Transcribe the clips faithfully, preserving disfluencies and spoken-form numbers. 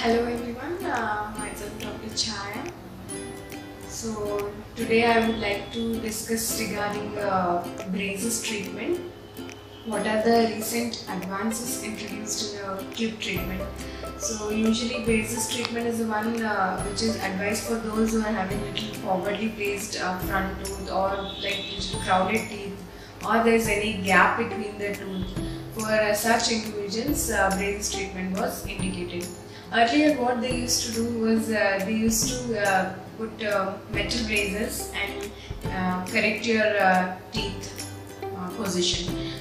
Hello everyone, uh, myself Doctor Chaya. So today I would like to discuss regarding uh, braces treatment. What are the recent advances introduced in the tube treatment? So usually braces treatment is the one uh, which is advised for those who are having little forwardly placed uh, front tooth or like little crowded teeth, or there is any gap between the tooth. For uh, such individuals, uh, braces treatment was indicated. Earlier what they used to do was uh, they used to uh, put uh, metal braces and uh, correct your uh, teeth uh, position.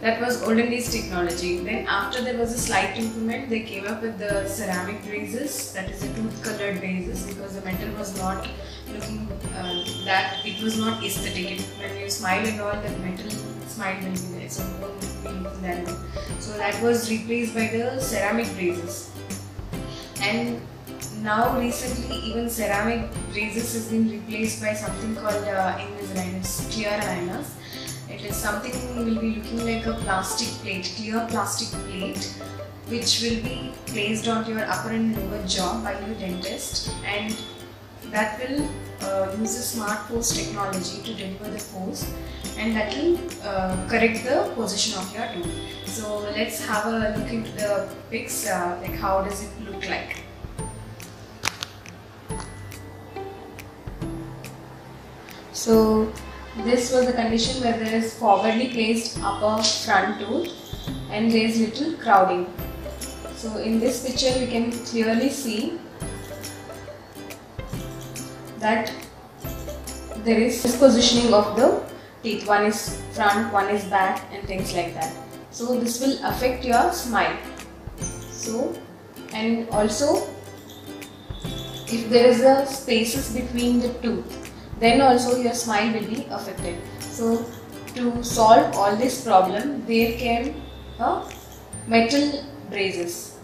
That was olden days technology. Then after there was a slight improvement, they came up with the ceramic braces, that is the tooth colored braces, because the metal was not looking uh, that, it was not aesthetic. When you smile and all, that metal smile will be there, so it won't be looking that good. So that was replaced by the ceramic braces. And now recently even ceramic braces has been replaced by something called uh, Invisalign. It's clear aligners. It is something will be looking like a plastic plate, clear plastic plate, which will be placed on your upper and lower jaw by your dentist, and that will uh, use a smart force technology to deliver the force, and that will uh, correct the position of your tooth. So let's have a look into the pics, uh, like how does it look like. So this was the condition where there is forwardly placed upper front tooth and there is little crowding. So in this picture we can clearly see that there is positioning of the teeth, one is front, one is back and things like that. So this will affect your smile. So, and also if there is a spaces between the tooth, then also your smile will be affected. So to solve all this problem, there came uh, metal braces.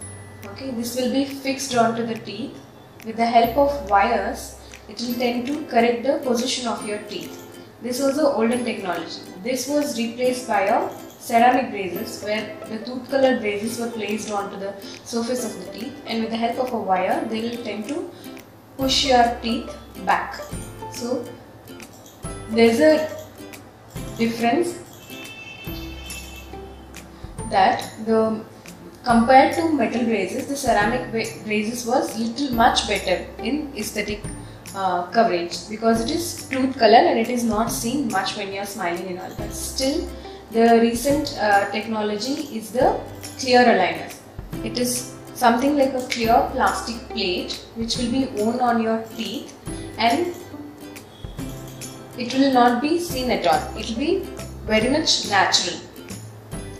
Okay, this will be fixed onto the teeth with the help of wires. It will tend to correct the position of your teeth. This was the olden technology. This was replaced by a ceramic braces where the tooth colored braces were placed onto the surface of the teeth, and with the help of a wire they will tend to push your teeth back. So there is a difference that the compared to metal braces, the ceramic braces was little much better in aesthetic uh, coverage, because it is tooth color and it is not seen much when you are smiling and all. But still the recent uh, technology is the clear aligners. It is something like a clear plastic plate which will be worn on your teeth, and it will not be seen at all. It will be very much natural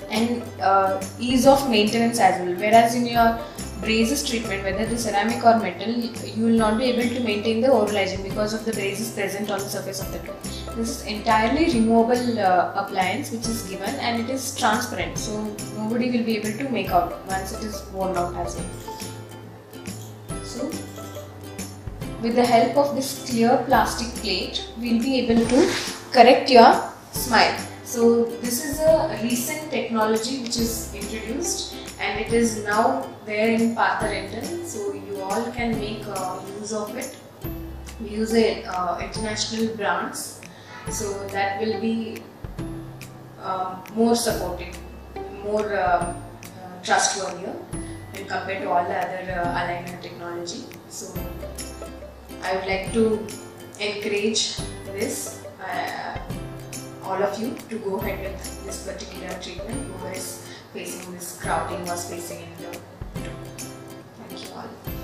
and uh, ease of maintenance as well. Whereas in your braces treatment, whether the ceramic or metal, you will not be able to maintain the oral hygiene because of the braces present on the surface of the tooth. This is entirely removable uh, appliance which is given, and it is transparent, so nobody will be able to make out once it is worn out as well. So with the help of this clear plastic plate, we will be able to correct your smile. So this is a recent technology which is introduced, and it is now there in Partha Dental. So you all can make uh, use of it. We use a, uh, international brands, so that will be uh, more supportive, more uh, uh, trustworthy when compared to all the other uh, aligner technology. So I would like to encourage this, uh, all of you to go ahead with this particular treatment, who is facing this crowding or spacing in the tooth. Thank you all.